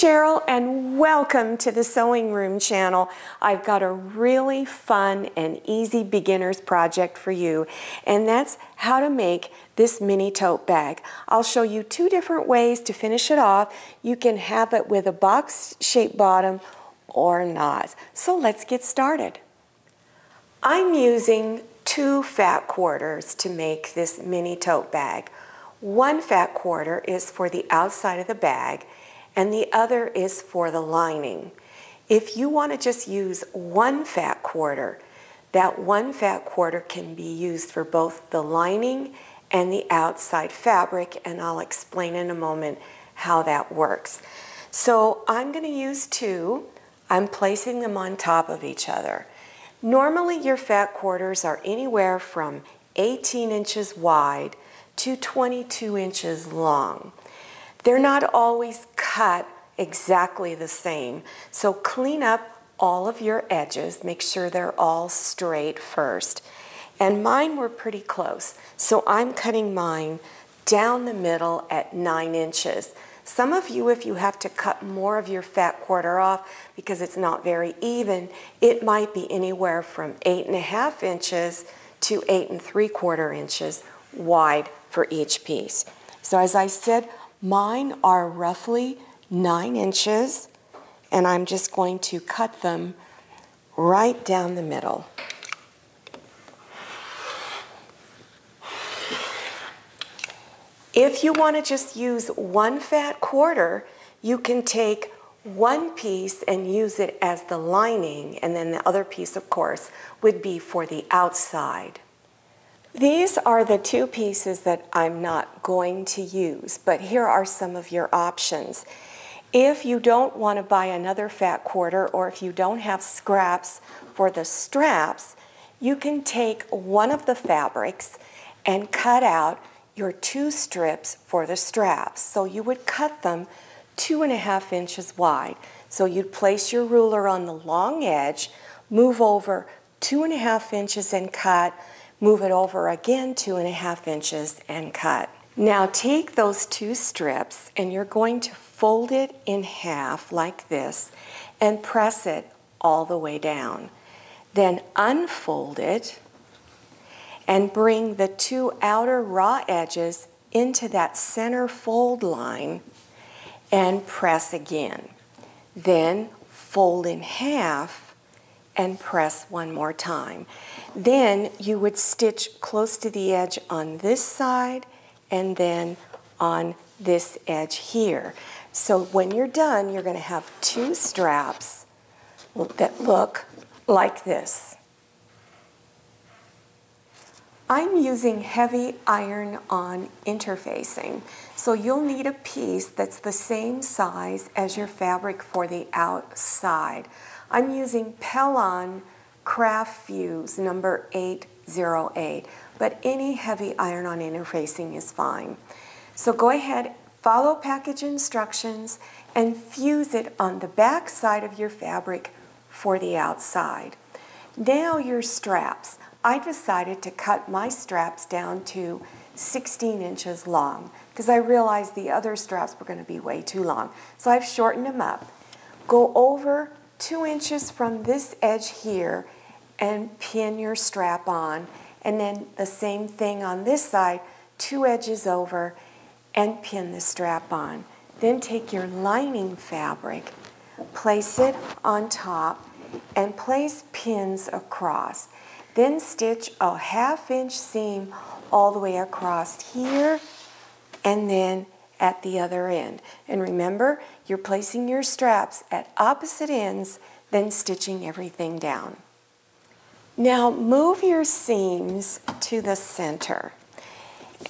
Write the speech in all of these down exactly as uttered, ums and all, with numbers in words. Sherrill, and welcome to the Sewing Room Channel. I've got a really fun and easy beginner's project for you, and that's how to make this mini tote bag. I'll show you two different ways to finish it off. You can have it with a box-shaped bottom or not. So let's get started. I'm using two fat quarters to make this mini tote bag. One fat quarter is for the outside of the bag, and the other is for the lining. If you want to just use one fat quarter, that one fat quarter can be used for both the lining and the outside fabric, and I'll explain in a moment how that works. So I'm going to use two. I'm placing them on top of each other. Normally your fat quarters are anywhere from eighteen inches wide to twenty-two inches long. They're not always cut exactly the same, so clean up all of your edges. Make sure they're all straight first. And mine were pretty close, so I'm cutting mine down the middle at nine inches. Some of you, if you have to cut more of your fat quarter off because it's not very even, it might be anywhere from eight and a half inches to eight and three quarter inches wide for each piece. So as I said, mine are roughly nine inches, and I'm just going to cut them right down the middle. If you want to just use one fat quarter, you can take one piece and use it as the lining, and then the other piece, of course, would be for the outside. These are the two pieces that I'm not going to use, but here are some of your options. If you don't want to buy another fat quarter, or if you don't have scraps for the straps, you can take one of the fabrics and cut out your two strips for the straps. So you would cut them two and a half inches wide. So you'd place your ruler on the long edge, move over two and a half inches and cut, move it over again two and a half inches and cut. Now take those two strips and you're going to fold it in half like this and press it all the way down. Then unfold it and bring the two outer raw edges into that center fold line and press again. Then fold in half and press one more time. Then you would stitch close to the edge on this side and then on this edge here. So when you're done, you're going to have two straps that look like this. I'm using heavy iron-on interfacing, so you'll need a piece that's the same size as your fabric for the outside. I'm using Pellon Craft Fuse number eight oh eight, but any heavy iron-on interfacing is fine. So go ahead, follow package instructions, and fuse it on the back side of your fabric for the outside. Now your straps. I decided to cut my straps down to sixteen inches long because I realized the other straps were going to be way too long. So I've shortened them up. Go over two inches from this edge here and pin your strap on. And then the same thing on this side, two edges over and pin the strap on. Then take your lining fabric, place it on top, and place pins across. Then stitch a half inch seam all the way across here and then at the other end. And remember, you're placing your straps at opposite ends, then stitching everything down. Now move your seams to the center.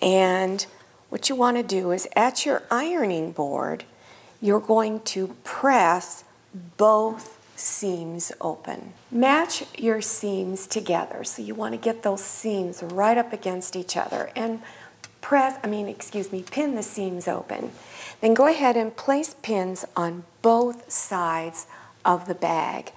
And what you want to do is at your ironing board, you're going to press both seams open. Match your seams together. So you want to get those seams right up against each other and press, I mean, excuse me, pin the seams open. Then go ahead and place pins on both sides of the bag.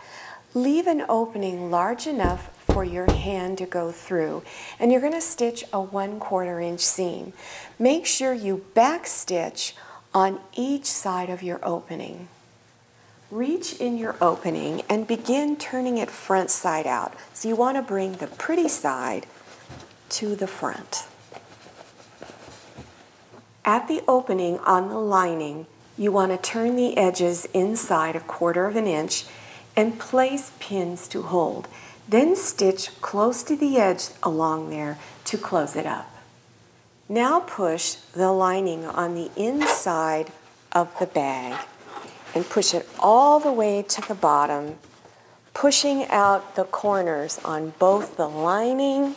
Leave an opening large enough for your hand to go through, and you're going to stitch a one quarter inch seam. Make sure you back stitch on each side of your opening. Reach in your opening and begin turning it front side out. So you want to bring the pretty side to the front. At the opening on the lining, you want to turn the edges inside a quarter of an inch and place pins to hold. Then stitch close to the edge along there to close it up. Now push the lining on the inside of the bag and push it all the way to the bottom, pushing out the corners on both the lining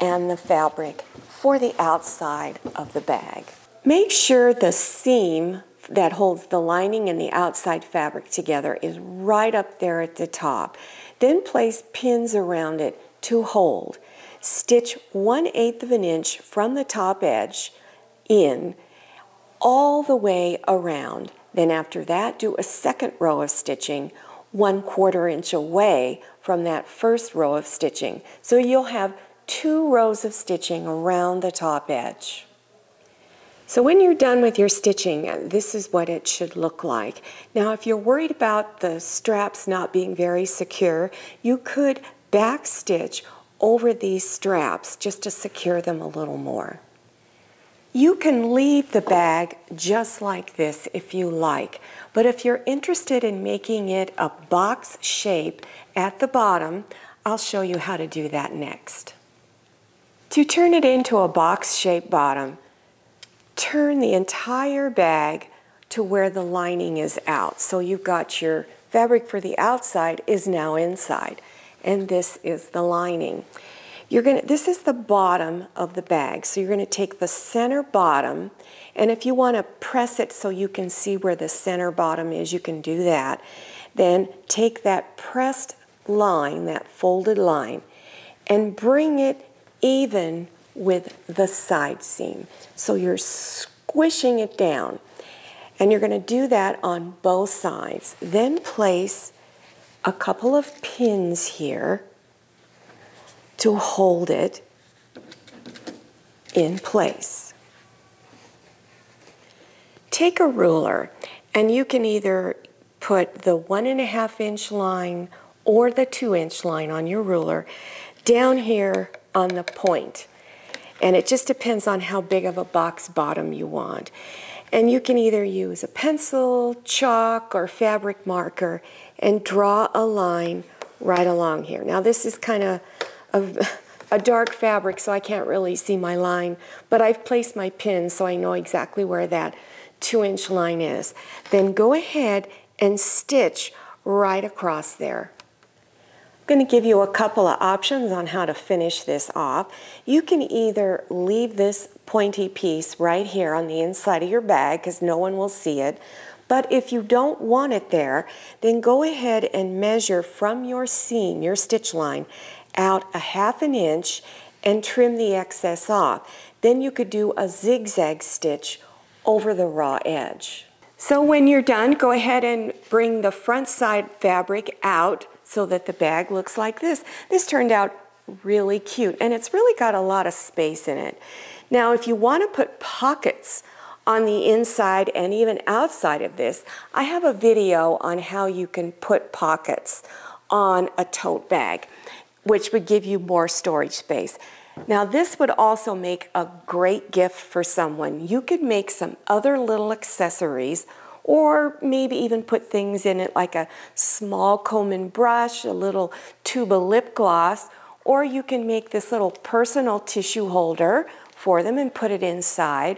and the fabric for the outside of the bag. Make sure the seam that holds the lining and the outside fabric together is right up there at the top. Then place pins around it to hold. Stitch one eighth of an inch from the top edge in all the way around. Then after that, do a second row of stitching one quarter inch away from that first row of stitching. So you'll have two rows of stitching around the top edge. So when you're done with your stitching, this is what it should look like. Now, if you're worried about the straps not being very secure, you could back stitch over these straps just to secure them a little more. You can leave the bag just like this if you like, but if you're interested in making it a box shape at the bottom, I'll show you how to do that next. To turn it into a box-shaped bottom, turn the entire bag to where the lining is out. So you've got your fabric for the outside is now inside, and this is the lining. You're gonna, this is the bottom of the bag, so you're going to take the center bottom, and if you want to press it so you can see where the center bottom is, you can do that. Then take that pressed line, that folded line, and bring it even with the side seam. So you're squishing it down, and you're going to do that on both sides. Then place a couple of pins here to hold it in place. Take a ruler, and you can either put the one and a half inch line or the two inch line on your ruler down here on the point. And it just depends on how big of a box bottom you want. And you can either use a pencil, chalk, or fabric marker and draw a line right along here. Now this is kind of Of a dark fabric, so I can't really see my line, but I've placed my pin so I know exactly where that two inch line is. Then go ahead and stitch right across there. I'm going to give you a couple of options on how to finish this off. You can either leave this pointy piece right here on the inside of your bag because no one will see it, but if you don't want it there, then go ahead and measure from your seam, your stitch line, out a half an inch and trim the excess off. Then you could do a zigzag stitch over the raw edge. So when you're done, go ahead and bring the front side fabric out so that the bag looks like this. This turned out really cute, and it's really got a lot of space in it. Now if you want to put pockets on the inside and even outside of this, I have a video on how you can put pockets on a tote bag, which would give you more storage space. Now this would also make a great gift for someone. You could make some other little accessories, or maybe even put things in it like a small comb and brush, a little tube of lip gloss, or you can make this little personal tissue holder for them and put it inside.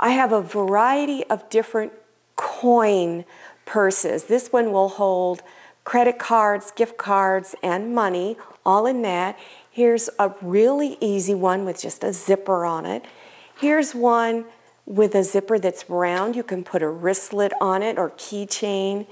I have a variety of different coin purses. This one will hold credit cards, gift cards, and money, all in that. Here's a really easy one with just a zipper on it. Here's one with a zipper that's round. You can put a wristlet on it or keychain.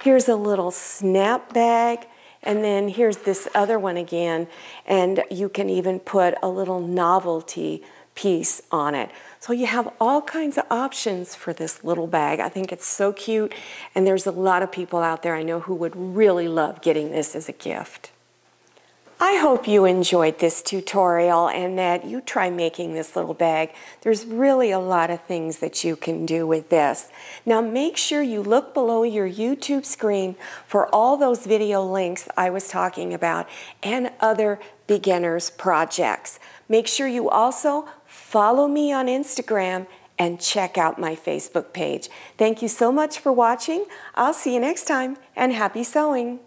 Here's a little snap bag. And then here's this other one again. And you can even put a little novelty piece on it. So you have all kinds of options for this little bag. I think it's so cute, and there's a lot of people out there I know who would really love getting this as a gift. I hope you enjoyed this tutorial and that you try making this little bag. There's really a lot of things that you can do with this. Now make sure you look below your YouTube screen for all those video links I was talking about and other beginners projects. Make sure you also follow me on Instagram and check out my Facebook page. Thank you so much for watching. I'll see you next time, and happy sewing!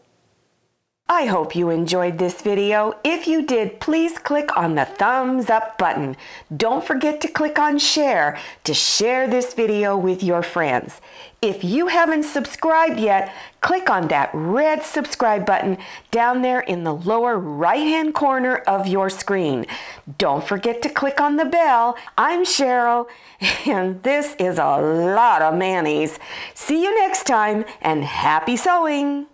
I hope you enjoyed this video. If you did, please click on the thumbs up button. Don't forget to click on share to share this video with your friends. If you haven't subscribed yet, click on that red subscribe button down there in the lower right-hand corner of your screen. Don't forget to click on the bell. I'm Sherrill, and this is a lot of manis. See you next time, and happy sewing!